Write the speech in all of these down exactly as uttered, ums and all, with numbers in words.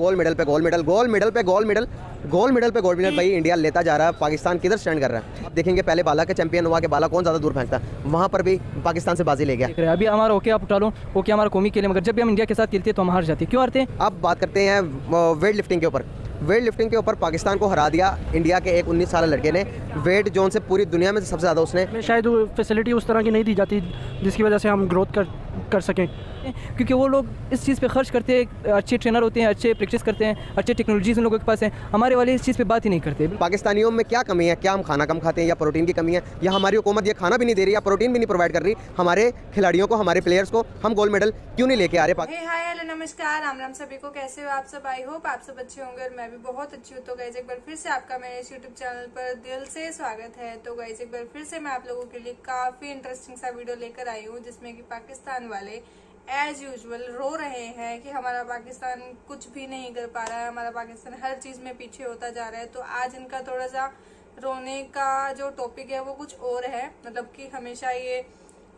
Gold medal पे gold medal gold medal पे gold medal gold medal पे gold medal भाई इंडिया लेता जा रहा है। पाकिस्तान किधर स्टैंड कर रहा है आप देखेंगे। पहले बाला का चैंपियन हुआ कि बाला कौन ज़्यादा दूर फेंकता, वहाँ पर भी पाकिस्तान से बाजी ले गया। अभी हमारा ओके आप उठा लो, ओके हमारा कौमी के लिए, मगर जब भी हम इंडिया के साथ खेलते हैं तो हम हार जाते हैं। क्यों हारते हैं? अब बात करते हैं वेट लिफ्टिंग के ऊपर। वेट लिफ्टिंग के ऊपर पाकिस्तान को हरा दिया इंडिया के एक उन्नीस साल लड़के ने। वेट जोन से पूरी दुनिया में सबसे ज़्यादा उसने, शायद फैसिलिटी उस तरह की नहीं दी जाती जिसकी वजह से हम ग्रोथ कर कर सकें, क्योंकि वो लोग इस चीज़ पे खर्च करते हैं। अच्छे ट्रेनर होते हैं, अच्छे प्रैक्टिस करते हैं, अच्छे टेक्नोलॉजीज उन लोगों के पास है। हमारे वाले इस चीज़ पे बात ही नहीं करते। पाकिस्तानियों में क्या कमी है? क्या हम खाना कम खाते हैं या प्रोटीन की कमी है, या हमारी हुकूमत ये खाना भी नहीं दे रही या प्रोटीन भी नहीं प्रोवाइड कर रही हमारे खिलाड़ियों को, हमारे प्लेयर्स को? हम गोल्ड मेडल क्यों नहीं लेके आ रहे? hey, hi, hello, नमस्कार, राम राम सभी को, कैसे हो आप सब? आई होप आप सब अच्छे होंगे और मैं भी बहुत अच्छी हूँ। तो गाइस एक बार फिर से आपका मेरे यूट्यूब चैनल पर दिल से स्वागत है। तो गाइस एक बार फिर से मैं आप लोगों के लिए काफ़ी इंटरेस्टिंग सा वीडियो लेकर आई हूँ, जिसमें कि पाकिस्तान वाले एज यूजुअल रो रहे हैं कि हमारा पाकिस्तान कुछ भी नहीं कर पा रहा है, हमारा पाकिस्तान हर चीज़ में पीछे होता जा रहा है। तो आज इनका थोड़ा सा रोने का जो टॉपिक है वो कुछ और है, मतलब कि हमेशा ये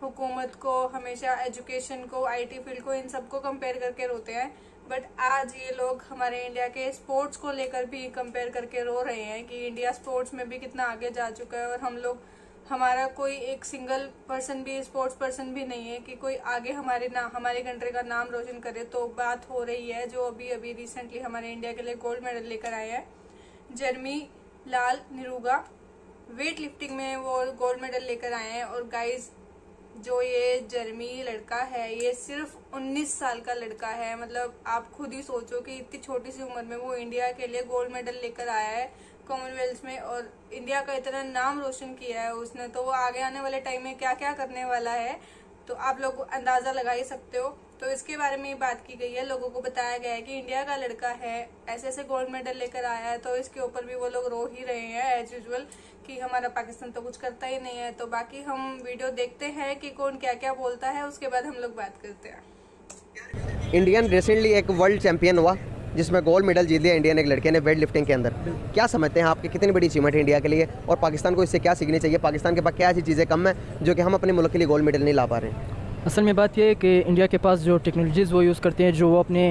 हुकूमत को, हमेशा एजुकेशन को, आईटी फील्ड को, इन सबको कंपेयर करके रोते हैं। बट आज ये लोग हमारे इंडिया के स्पोर्ट्स को लेकर भी कंपेयर करके रो रहे हैं कि इंडिया स्पोर्ट्स में भी कितना आगे जा चुका है और हम लोग, हमारा कोई एक सिंगल पर्सन भी, स्पोर्ट्स पर्सन भी नहीं है कि कोई आगे हमारे ना हमारे कंट्री का नाम रोशन करे। तो बात हो रही है जो अभी अभी रिसेंटली हमारे इंडिया के लिए गोल्ड मेडल लेकर आए हैं, जर्मी लाल निरूंगा, वेट लिफ्टिंग में वो गोल्ड मेडल लेकर आए हैं। और गाइज जो ये जर्मी लड़का है ये सिर्फ उन्नीस साल का लड़का है, मतलब आप खुद ही सोचो कि इतनी छोटी सी उम्र में वो इंडिया के लिए गोल्ड मेडल लेकर आया है कॉमनवेल्थ में और इंडिया का इतना नाम रोशन किया है उसने। तो वो आगे आने वाले टाइम में क्या क्या करने वाला है तो आप लोग अंदाज़ा लगा ही सकते हो। तो इसके बारे में बात की गई है, लोगों को बताया गया है कि इंडिया का लड़का है, ऐसे ऐसे गोल्ड मेडल लेकर आया है। तो इसके ऊपर भी वो लोग रो ही रहे हैं एज यूजुअल कि हमारा पाकिस्तान तो कुछ करता ही नहीं है। तो बाकी हम वीडियो देखते हैं कि कौन क्या क्या बोलता है, उसके बाद हम लोग बात करते हैं। इंडियन रिसेंटली एक वर्ल्ड चैंपियन हुआ जिसमें गोल्ड मेडल जीत लिया इंडियन एक लड़के ने वेट लिफ्टिंग के अंदर। क्या समझते हैं आपकी कितनी बड़ी अचीवमेंट है इंडिया के लिए और पाकिस्तान को इससे क्या सीखनी चाहिए? पाकिस्तान के पास क्या ऐसी चीज़ें कम है जो कि हम अपने मुल्क के लिए गोल्ड मेडल नहीं ला पा रहे हैं? असल में बात यह है कि इंडिया के पास जो टेक्नोलॉजीज़ वो यूज़ करते हैं, जो वो अपने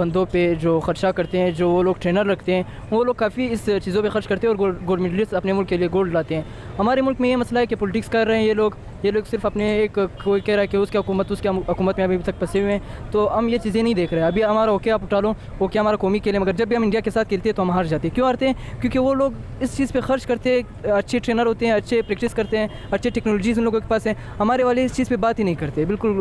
बंदों पे जो खर्चा करते हैं, जो वो लोग ट्रेनर रखते हैं, वो लोग काफ़ी इस चीज़ों पे खर्च करते हैं और गोल्ड मेडलिस्ट अपने मुल्क के लिए गोल्ड लाते हैं। हमारे मुल्क में ये मसला है कि पॉलिटिक्स कर रहे हैं ये लोग ये लोग सिर्फ अपने एक कोई कह रहा है कि उसकी हुकूमत उसकी हुकूमत में अभी तक फंसे हुए हैं। तो हम ये चीज़ें नहीं देख रहे हैं। अभी हमारा ओके आप उठा लो, ओके हमारा कौमी के लिए, मगर जब भी हम इंडिया के साथ खेलते हैं तो हम हार जाते हैं। क्यों हारते हैं? क्योंकि वो लोग इस चीज़ पर खर्च करते हैं, अच्छे ट्रेनर होते हैं, अच्छे प्रैक्टिस करते हैं, अच्छे टेक्नोलॉजीज़ उन लोगों के पास है। हमारे वाले इस चीज़ पर बात ही नहीं करते, बिल्कुल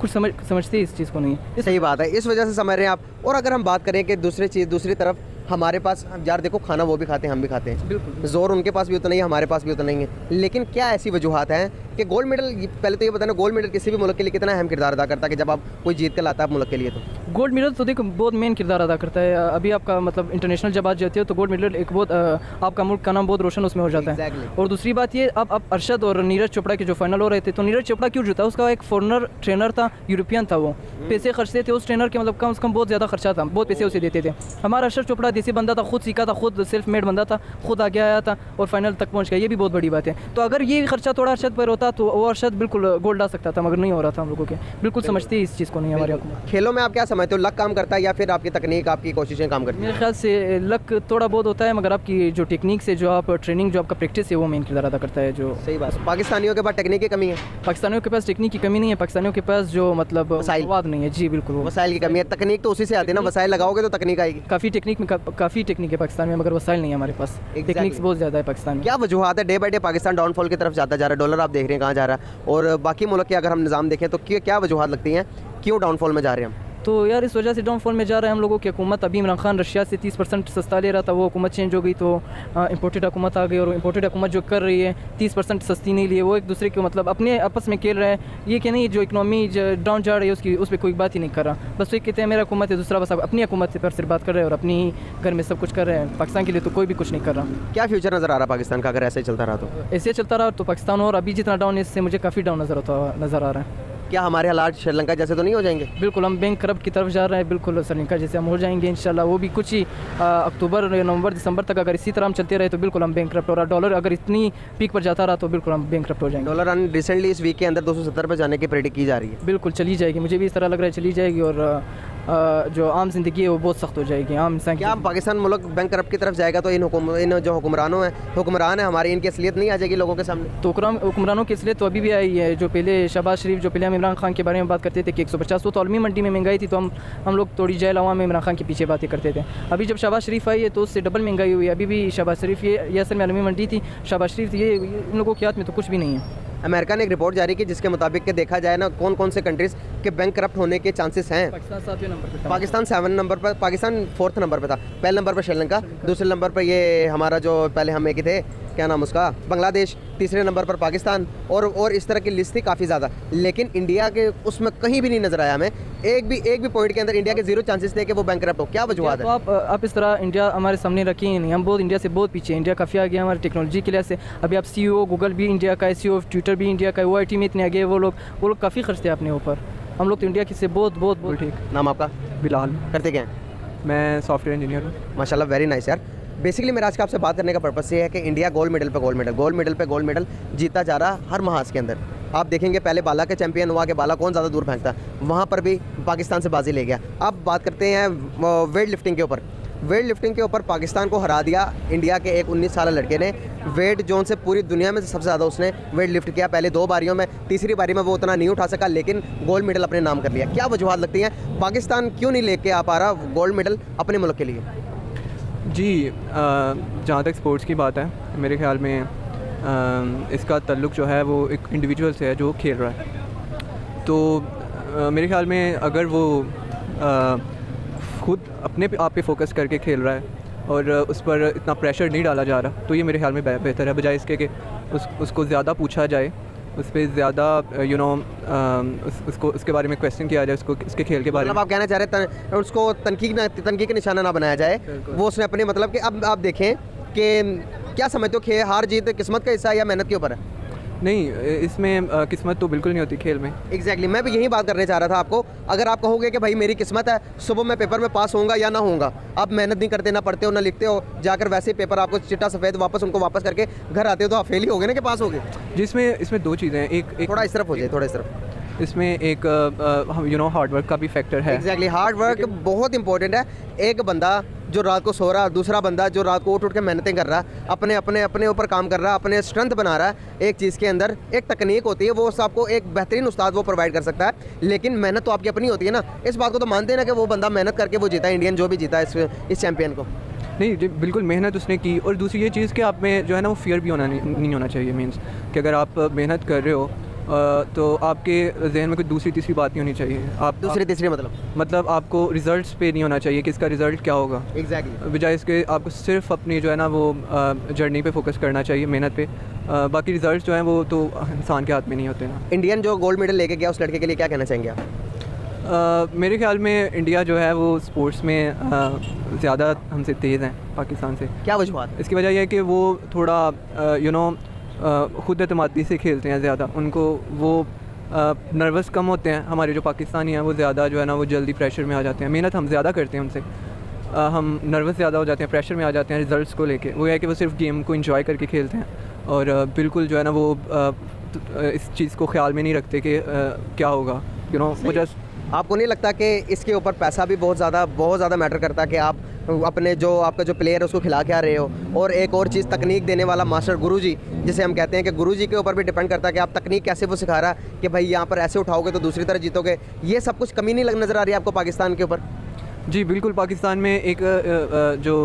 कुछ समझ समझते इस चीज़ को नहीं। सही बात है, इस वजह से समझ रहे हैं आप। और अगर हम बात करें कि दूसरी चीज़ दूसरी तरफ हमारे पास यार देखो खाना वो भी खाते हैं हम भी खाते हैं, बिल्कुल जोर उनके पास भी उतना ही है हमारे पास भी उतना ही है। लेकिन क्या ऐसी वजूहत हैं कि गोल्ड मेडल, पहले तो ये बताना गोल्ड मेडल किसी भी मुल्क के लिए कितना अहम किरदार अदा करता है कि जब आप कोई जीत कर लाता है मुल्क के लिए? तो गोल्ड मेडल तो देखो बहुत मेन किरदार अदा करता है। अभी आपका मतलब इंटरनेशनल जब आज जाती है तो गोल्ड मेडल एक बहुत आपका मुल्क का नाम बहुत रोशन उसमें हो जाता है। और दूसरी बात ये अब आप अरशद और नीरज चोपड़ा के जो फाइनल हो रहे थे, तो नीरज चोपड़ा क्यों जीता? उसका एक फॉरनर ट्रेनर था, यूरोपियन था, वो पैसे खर्चते थे उस ट्रेनर के, मतलब कम से कम बहुत ज़्यादा खर्चा था, बहुत पैसे उसे देते थे। हमारा अरशद चोपड़ा देसी बंदा था, खुद सीखा था, खुद सेल्फ मेड बंदा था, खुद आगे आया था और फाइनल तक पहुंच गया। ये भी बहुत बड़ी बात है। तो अगर ये खर्चा थोड़ा अरशद पर होता तो वो अरशद बिल्कुल गोल्ड ला सकता था, मगर नहीं हो रहा था। हम लोगों के बिल्कुल समझते इस चीज़ को नहीं हमारे को। खेलों में आप क्या समझते हो, लक काम करता है या फिर आपकी तकनीक, आपकी कोशिशें काम करती है? मेरे ख्याल से लक थोड़ा बहुत होता है, मगर आपकी जो टेक्निक से जो आप ट्रेनिंग जो आपका प्रैक्टिस है वो मेन किरदार अदा करता है। जो सही बात, पाकिस्तानियों के पास टेक्निक की कमी है। पाकिस्तानियों के पास टेक्निक की कमी नहीं है, पाकिस्तानियों के पास जो मतलब वाद नहीं है। जी बिल्कुल, वसाइल की कमी है। तकनीक तो उसी से आती है ना, वसाइल लगाओगे तो तकनीक आएगी। काफ़ी टेक्निक में काफ़ी टेक्निक है पाकिस्तान में, मगर वसाइल नहीं है हमारे पास। exactly. टेक्निक्स बहुत ज़्यादा है पाकिस्तान में। क्या वजूहत है? Day by day Pakistan downfall की तरफ जाता जा रहा है, डॉलर आप देख रहे हैं कहाँ जा रहा है। और बाकी मुल्क के अगर हम निज़ाम देखें तो क्या वजूहत लगती हैं क्यों डाउनफॉल में जा रहे हैं हम? तो यार इस वजह से डाउनफॉल में जा रहे हैं हम लोगों की हुकूमत। अभी इमरान खान रशिया से तीस परसेंट सस्ता ले रहा था, वो हुकूमत चेंज हो गई तो इंपोर्टेड हुकूमत आ गई। और इंपोर्टेड हुकूमत जो कर रही है तीस परसेंट सस्ती नहीं लिए, वो एक दूसरे के मतलब अपने आपस में खेल रहे हैं। ये क्या नहीं, जो इकनॉमी डाउन जा रही है उसकी उस पर कोई बात ही नहीं कर रहा, बस एक कहते हैं मेरा हुकूमत है, दूसरा बस अपनी हुकूमत पर सिर्फ बात कर रहे हैं और अपनी घर में सब कुछ कर रहे हैं। पाकिस्तान के लिए तो कोई भी कुछ नहीं कर रहा। क्या फ्यूचर नज़र आ रहा पाकिस्तान का अगर ऐसे चलता रहा तो? ऐसे चलता रहा तो पाकिस्तान और अभी जितना डाउन है इससे मुझे काफ़ी डाउन नज़र होता नज़र आ रहा है। क्या हमारे हालात श्रीलंका जैसे तो नहीं हो जाएंगे? बिल्कुल, हम बैंक करप्ट की तरफ जा रहे हैं, बिल्कुल श्रीलंका जैसे हम हो जाएंगे इंशाल्लाह। वो भी कुछ ही अक्टूबर नवंबर दिसंबर तक अगर इसी तरह हम चलते रहे तो बिल्कुल हम बैंक करप्ट हो रहा। डॉलर अगर इतनी पीक पर जाता रहा तो बिल्कुल हम बैंक करप्ट हो जाएंगे। डॉलर रिसेंटली इस वीक के अंदर दो सौ सत्तर पर जाने की प्रेडिक्ट की जा रही है। बिल्कुल चली जाएगी, मुझे भी इस तरह लग रहा है चली जाएगी। और जो आम ज़िंदगी है वो बहुत सख्त हो जाएगी आम इंसान की। क्या पाकिस्तान मुल्क बैंक करप्ट की तरफ जाएगा तो इन हुकुम, इन जो हुक्मरानों हैं हुक्मरान है हमारी, इनकी असलियत नहीं आ जाएगी लोगों के सामने? तो हुक्मरानों की असलियत तो अभी भी आई है। जो पहले शहबाज शरीफ, जो पहले हम इमरान खान के बारे में बात करते थे कि एक सौ पचास वो तो आलमी मंडी में महंगाई थी तो हम हम लोग थोड़ी जय लवा में इमरान खान के पीछे बातें करते थे। अभी जब शहबाज शरीफ आई है तो उससे डबल महंगाई हुई है। अभी भी शहबाज शरीफ ये असल में आलमी मंडी थी, शहबाज शरीफ ये, इन लोगों के हाथ में तो कुछ भी नहीं है। अमेरिका ने एक रिपोर्ट जारी की जिसके मुताबिक के देखा जाए ना कौन कौन से कंट्रीज़ के बैंक करप्ट होने के चांसेस हैं। पाकिस्तान सेवन नंबर पर, पाकिस्तान फोर्थ नंबर पर था, पहले नंबर पर श्रीलंका, दूसरे नंबर पर ये हमारा जो पहले हम एक ही थे क्या नाम उसका, बांग्लादेश, तीसरे नंबर पर पाकिस्तान, और और इस तरह की लिस्ट थी काफ़ी ज़्यादा। लेकिन इंडिया के उसमें कहीं भी नहीं नज़र आया हमें, एक भी एक भी पॉइंट के अंदर इंडिया के जीरो चांसेस थे कि वो बैंक करप्ट हो। क्या वजूहत है? तो आप आप इस तरह इंडिया हमारे सामने रखी ही नहीं, हम बहुत इंडिया से बहुत पीछे, इंडिया काफ़ी आगे हमारी टेक्नोलॉजी के लिए से। अभी आप सी ओ गूगल भी इंडिया का है, सी ओ ट्विटर भी इंडिया का है, वो आई टी में इतने आगे वो लोग वो लोग काफ़ी खर्चते हैं अपने ऊपर। हम लोग तो इंडिया से बहुत बहुत बहुत। ठीक, नाम आपका? बिलाल। करते क्या हैं? मैं सॉफ्टवेयर इंजीनियर हूँ। माशाल्लाह, वेरी नाइस यार। बेसिकली मेरा आज का आपसे बात करने का पर्पस ये है कि इंडिया गोल्ड मेडल पे गोल्ड मेडल गोल्ड मेडल पे गोल्ड मेडल जीता जा रहा हर महाज के अंदर। आप देखेंगे पहले बाला के चैंपियन हुआ कि बाला कौन ज़्यादा दूर फेंकता, वहाँ पर भी पाकिस्तान से बाजी ले गया। अब बात करते हैं वेट लिफ्टिंग के ऊपर। वेट लिफ्टिंग के ऊपर पाकिस्तान को हरा दिया इंडिया के एक उन्नीस साल लड़के ने। वेट जोन से पूरी दुनिया में सबसे ज़्यादा उसने वेट लिफ्ट किया पहले दो बारियों में, तीसरी बारी में वो उतना नहीं उठा सका लेकिन गोल्ड मेडल अपने नाम कर लिया। क्या वजूहत लगती हैं पाकिस्तान क्यों नहीं लेके आ पा रहा गोल्ड मेडल अपने मुल्क के लिए? जी, जहाँ तक स्पोर्ट्स की बात है मेरे ख्याल में आ, इसका तल्लुक़ जो है वो एक इंडिविजुअल से है जो खेल रहा है। तो आ, मेरे ख्याल में अगर वो आ, खुद अपने आप पे फोकस करके खेल रहा है और उस पर इतना प्रेशर नहीं डाला जा रहा तो ये मेरे ख्याल में बेहतर है, बजाय इसके कि उस, उसको ज़्यादा पूछा जाए, उस पर ज़्यादा यू नो उस, उसको उसके बारे में क्वेश्चन किया जाए, उसको उसके खेल के बारे में। आप कहना चाह रहे हैं तन, उसको तनकीद ना तनकीद का निशाना ना बनाया जाए वो उसने अपने मतलब कि अब आप देखें कि क्या समझते हो कि हार जीत किस्मत का हिस्सा या मेहनत के ऊपर है? नहीं, इसमें किस्मत तो बिल्कुल नहीं होती खेल में। एग्जैक्टली, मैं भी यही बात करने चाह रहा था आपको। अगर आप कहोगे कि भाई मेरी किस्मत है सुबह मैं पेपर में पास होऊंगा या ना होऊंगा, आप मेहनत नहीं करते, ना पढ़ते हो ना लिखते हो, जाकर वैसे ही पेपर आपको चिट्टा सफ़ेद वापस उनको वापस करके घर आते हो तो आप फेल ही हो गए ना कि पास हो गए। जिसमें इसमें दो चीज़ें हैं, एक, एक थोड़ा इस तरफ हो जाए, थोड़ा इस तरफ इसमें एक यू नो हार्ड वर्क का भी फैक्टर है। एग्जैक्टली, हार्ड वर्क बहुत इंपॉर्टेंट है। एक बंदा जो रात को सो रहा, दूसरा बंदा जो रात को उठ उठ के मेहनतें कर रहा, अपने अपने अपने ऊपर काम कर रहा, अपने स्ट्रेंथ बना रहा है। एक चीज़ के अंदर एक तकनीक होती है, वो आपको एक बेहतरीन उस्ताद वो प्रोवाइड कर सकता है, लेकिन मेहनत तो आपकी अपनी होती है ना। इस बात को तो मानते हैं ना कि वो बंदा मेहनत करके वो जीता, इंडियन जो भी जीता इस इस चैम्पियन को। नहीं जी, बिल्कुल मेहनत उसने की। और दूसरी ये चीज़ कि आप में जो है ना वो फियर भी होना नहीं होना चाहिए। मीन्स कि अगर आप मेहनत कर रहे हो तो आपके जहन में कोई दूसरी तीसरी बात नहीं होनी चाहिए। आप दूसरी तीसरी मतलब मतलब आपको रिजल्ट्स पे नहीं होना चाहिए कि इसका रिज़ल्ट क्या होगा। एग्जैक्टली, बजाय इसके आपको सिर्फ अपनी जो है ना वो जर्नी पे फोकस करना चाहिए, मेहनत पे। आ, बाकी रिजल्ट्स जो हैं वो तो इंसान के हाथ में नहीं होते ना। इंडियन जो गोल्ड मेडल लेके गया उस लड़के के लिए क्या कहना चाहेंगे आप? आ, मेरे ख्याल में इंडिया जो है वो स्पोर्ट्स में ज़्यादा हमसे तेज़ हैं पाकिस्तान से। क्या वजह? इसकी वजह यह है कि वो थोड़ा यू नो ख़ुद एतमादी से खेलते हैं ज़्यादा, उनको वो नर्वस कम होते हैं। हमारे जो पाकिस्तानी हैं वो ज़्यादा जो है ना वो जल्दी प्रेशर में आ जाते हैं। मेहनत हम ज़्यादा करते हैं उनसे, हम नर्वस ज़्यादा हो जाते हैं, प्रेशर में आ जाते हैं रिज़ल्ट्स को लेके। वो है कि वो सिर्फ गेम को एंजॉय करके खेलते हैं और बिल्कुल जो है ना वो इस चीज़ को ख्याल में नहीं रखते कि क्या होगा, यू नो। वजह आपको नहीं लगता कि इसके ऊपर पैसा भी बहुत ज़्यादा बहुत ज़्यादा मैटर करता है कि आप अपने जो आपका जो प्लेयर है उसको खिला के आ रहे हो? और एक और चीज़, तकनीक देने वाला मास्टर गुरुजी जिसे हम कहते हैं कि गुरुजी के ऊपर भी डिपेंड करता है कि आप तकनीक कैसे वो सिखा रहा है कि भाई यहाँ पर ऐसे उठाओगे तो दूसरी तरह जीतोगे। ये सब कुछ कमी नहीं लग नज़र आ रही है आपको पाकिस्तान के ऊपर? जी बिल्कुल, पाकिस्तान में एक जो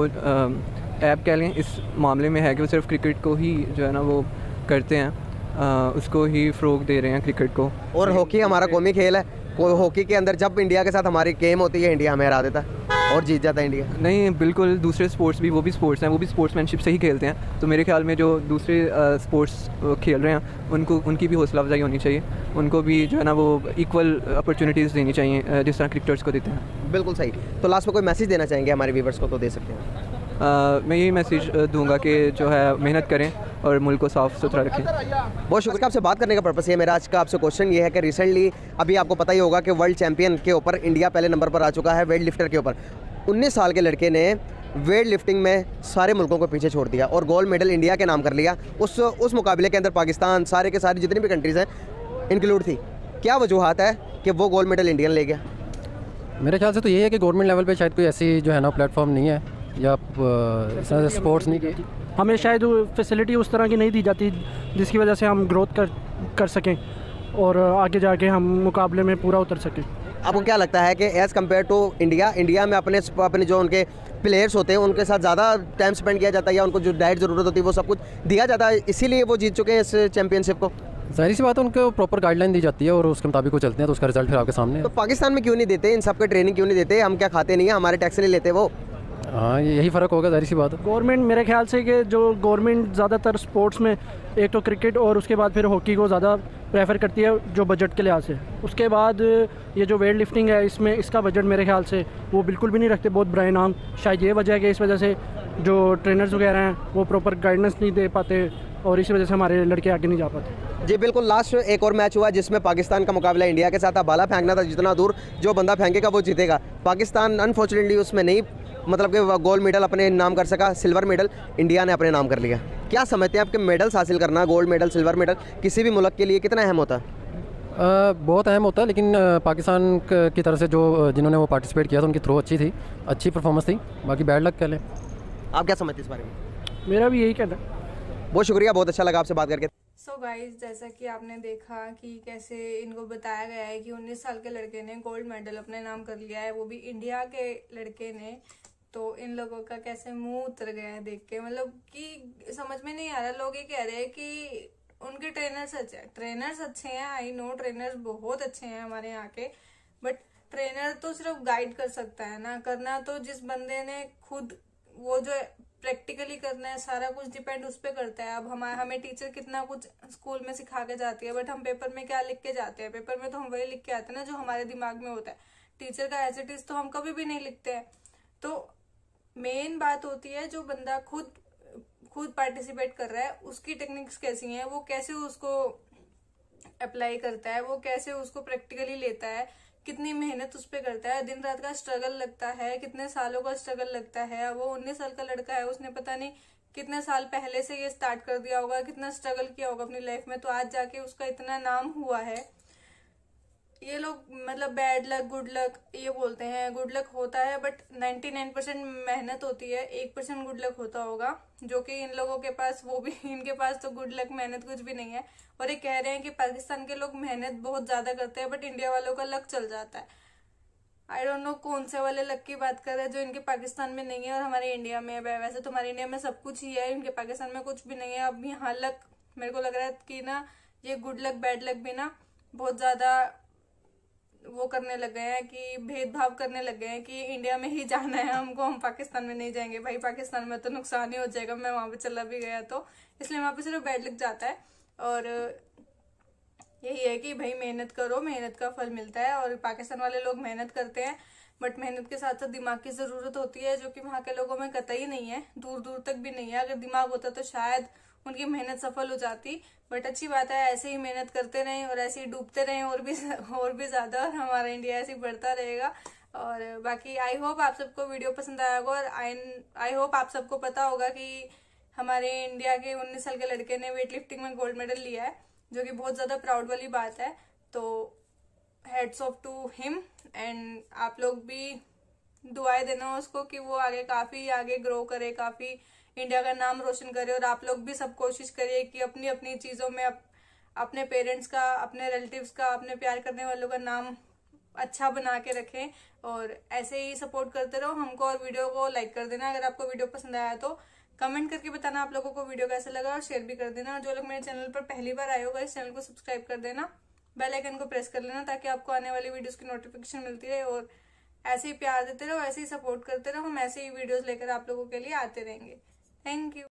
ऐप कह लें इस मामले में है कि वो सिर्फ क्रिकेट को ही जो है ना वो करते हैं, उसको ही फ़रोग दे रहे हैं क्रिकेट को। और हॉकी हमारा कौमी खेल है, हॉकी के अंदर जब इंडिया के साथ हमारी गेम होती है इंडिया हमें हरा देता है और जीत जाता है इंडिया। नहीं बिल्कुल, दूसरे स्पोर्ट्स भी, वो भी स्पोर्ट्स हैं, वो भी स्पोर्ट्समैनशिप से ही खेलते हैं। तो मेरे ख्याल में जो दूसरे स्पोर्ट्स खेल रहे हैं उनको उनकी भी हौसला अफजाई होनी चाहिए, उनको भी जो है ना वो इक्वल अपॉर्चुनिटीज़ देनी चाहिए जिस तरह क्रिकेटर्स को देते हैं। बिल्कुल सही। तो लास्ट में कोई मैसेज देना चाहेंगे हमारे व्यूवर्स को तो दे सकते हैं? आ, मैं यही मैसेज दूंगा कि जो है मेहनत करें और मुल्क को साफ़ सुथरा रखें। बहुत शुक्रिया। आपसे बात करने का पर्पस ये मेरा आज का आपसे क्वेश्चन ये है कि रिसेंटली अभी आपको पता ही होगा कि वर्ल्ड चैम्पियन के ऊपर इंडिया पहले नंबर पर आ चुका है वेट लिफ्टर के ऊपर। उन्नीस साल के लड़के ने वेट लिफ्टिंग में सारे मुल्कों को पीछे छोड़ दिया और गोल्ड मेडल इंडिया के नाम कर लिया। उस उस मुकाबले के अंदर पाकिस्तान सारे के सारे जितनी भी कंट्रीज़ हैं इंक्लूड थी। क्या वजूहत है कि वो गोल्ड मेडल इंडियन ले गया? मेरे ख्याल से तो यही है कि गवर्नमेंट लेवल पे शायद कोई ऐसी जो है ना प्लेटफॉर्म नहीं है या सपोर्ट्स नहीं की, हमें शायद फैसिलिटी उस तरह की नहीं दी जाती जिसकी वजह से हम ग्रोथ कर कर सकें और आगे जाके हम मुकाबले में पूरा उतर सकें। आपको क्या लगता है कि as compare to India, India में अपने अपने जो उनके प्लेयर्स होते हैं उनके साथ ज़्यादा टाइम स्पेंड किया जाता है या उनको जो डाइट ज़रूरत होती है वो सब कुछ दिया जाता है, इसीलिए वो जीत चुके हैं इस चैम्पियनशिप को? जाहिर सी बात है, उनको प्रॉपर गाइडलाइन दी जाती है और उसके मुताबिक वो चलते हैं तो उसका रिजल्ट फिर आपके सामने है। तो पाकिस्तान में क्यों नहीं देते इन सब के ट्रेनिंग, क्यों नहीं देते? हम क्या खाते नहीं है, हमारे टैक्स नहीं लेते वो? हाँ, यही फ़र्क होगा जाहिर सी बात है। गवर्नमेंट मेरे ख्याल से कि जो गवर्नमेंट ज़्यादातर स्पोर्ट्स में एक तो क्रिकेट और उसके बाद फिर हॉकी को ज़्यादा प्रेफर करती है जो बजट के लिहाज से, उसके बाद ये जो वेट लिफ्टिंग है इसमें इसका बजट मेरे ख्याल से वो बिल्कुल भी नहीं रखते, बहुत ब्राइन आम शायद ये वजह है कि इस वजह से जो ट्रेनर्स वगैरह हैं वो प्रॉपर गाइडेंस नहीं दे पाते और इसी वजह से हमारे लड़के आगे नहीं जा पाते। जी बिल्कुल। लास्ट एक और मैच हुआ जिसमें पाकिस्तान का मुकाबला इंडिया के साथ था, भाला फेंकना था, जितना दूर जो बंदा फेंकेगा वो जीतेगा। पाकिस्तान अनफॉर्चुनेटली उसमें नहीं मतलब कि गोल्ड मेडल अपने नाम कर सका, सिल्वर मेडल इंडिया ने अपने नाम कर लिया। क्या समझते हैं आपके मेडल्स हासिल करना, गोल्ड मेडल सिल्वर मेडल किसी भी मुल्क के लिए कितना अहम होता है? आ, बहुत अहम होता है, लेकिन पाकिस्तान की तरफ से जो जिन्होंने वो पार्टिसिपेट किया था उनकी थ्रो अच्छी थी, अच्छी परफॉर्मेंस थी, बाकी बैड लक कह लें। आप क्या समझते हैं इस बारे में? मेरा भी यही कहना है। बहुत शुक्रिया, बहुत अच्छा लगा आपसे बात करके। सो गाइज, जैसा कि आपने देखा कि कैसे इनको बताया गया है कि उन्नीस साल के लड़के ने गोल्ड मेडल अपने नाम कर लिया है, वो भी इंडिया के लड़के ने, तो इन लोगों का कैसे मुंह उतर गया है देख के। मतलब कि समझ में नहीं आ रहा, लोग ये कह रहे हैं कि उनके ट्रेनर्स अच्छे हैं, ट्रेनर्स अच्छे हैं, आई नो ट्रेनर्स बहुत अच्छे हैं हमारे यहाँ के, बट ट्रेनर तो सिर्फ गाइड कर सकता है ना, करना तो जिस बंदे ने खुद वो जो प्रैक्टिकली करना है सारा कुछ डिपेंड उस पर करता है। अब हमारे हमें टीचर कितना कुछ स्कूल में सिखा के जाती है बट हम पेपर में क्या लिख के जाते हैं, पेपर में तो हम वही लिख के आते हैं ना जो हमारे दिमाग में होता है, टीचर का एज इट इज तो हम कभी भी नहीं लिखते हैं। तो मेन बात होती है जो बंदा खुद खुद पार्टिसिपेट कर रहा है उसकी टेक्निक्स कैसी हैं, वो कैसे उसको अप्लाई करता है, वो कैसे उसको प्रैक्टिकली लेता है, कितनी मेहनत उस पर करता है, दिन रात का स्ट्रगल लगता है, कितने सालों का स्ट्रगल लगता है। वो उन्नीस साल का लड़का है, उसने पता नहीं कितने साल पहले से ये स्टार्ट कर दिया होगा, कितना स्ट्रगल किया होगा अपनी लाइफ में, तो आज जाके उसका इतना नाम हुआ है। ये लोग मतलब बैड लक गुड लक ये बोलते हैं, गुड लक होता है बट निन्यानवे परसेंट मेहनत होती है, एक परसेंट गुड लक होता होगा जो कि इन लोगों के पास, वो भी इनके पास तो गुड लक मेहनत कुछ भी नहीं है। और ये कह रहे हैं कि पाकिस्तान के लोग मेहनत बहुत ज्यादा करते हैं बट इंडिया वालों का लक चल जाता है। आई डोंट नो कौन से वाले लक की बात कर रहे हैं जो इनके पाकिस्तान में नहीं है और हमारे इंडिया में है। वैसे तो हमारे इंडिया में सब कुछ ही है, इनके पाकिस्तान में कुछ भी नहीं है। अब यहाँ लक मेरे को लग रहा है कि ना ये गुड लक बैड लक भी ना बहुत ज्यादा वो करने लग गए हैं कि भेदभाव करने लग गए हैं कि इंडिया में ही जाना है हमको, हम पाकिस्तान में नहीं जाएंगे। भाई पाकिस्तान में तो नुकसान ही हो जाएगा, मैं वहाँ पे चला भी गया तो, इसलिए वहाँ पे सिर्फ बैड लग जाता है। और यही है कि भाई मेहनत करो, मेहनत का फल मिलता है। और पाकिस्तान वाले लोग मेहनत करते हैं बट मेहनत के साथ साथ दिमाग की ज़रूरत होती है जो कि वहाँ के लोगों में कतई नहीं है, दूर दूर तक भी नहीं है। अगर दिमाग होता तो शायद उनकी मेहनत सफल हो जाती, बट अच्छी बात है ऐसे ही मेहनत करते रहें और ऐसे ही डूबते रहें और भी और भी ज़्यादा, और हमारा इंडिया ऐसे ही बढ़ता रहेगा। और बाकी आई होप आप सबको वीडियो पसंद आया होगा और आई आई होप आप सबको पता होगा कि हमारे इंडिया के उन्नीस साल के लड़के ने वेट लिफ्टिंग में गोल्ड मेडल लिया है जो कि बहुत ज़्यादा प्राउड वाली बात है। तो hats off to him and आप लोग भी दुआएं देना उसको कि वो आगे काफ़ी आगे ग्रो करे, काफ़ी इंडिया का नाम रोशन करे। और आप लोग भी सब कोशिश करिए कि अपनी अपनी चीज़ों में अप, अपने पेरेंट्स का, अपने रिलेटिव्स का, अपने प्यार करने वालों का नाम अच्छा बना के रखें और ऐसे ही सपोर्ट करते रहो हमको। और वीडियो को लाइक कर देना अगर आपको वीडियो पसंद आया तो, कमेंट करके बताना आप लोगों को वीडियो कैसा लगा और शेयर भी कर देना। और जो लोग मेरे चैनल पर पहली बार आए होगा इस चैनल को सब्सक्राइब कर देना, बेल आइकन को प्रेस कर लेना ताकि आपको आने वाली वीडियोस की नोटिफिकेशन मिलती रहे। और ऐसे ही प्यार देते रहो, ऐसे ही सपोर्ट करते रहो, हम ऐसे ही वीडियोस लेकर आप लोगों के लिए आते रहेंगे। Thank you.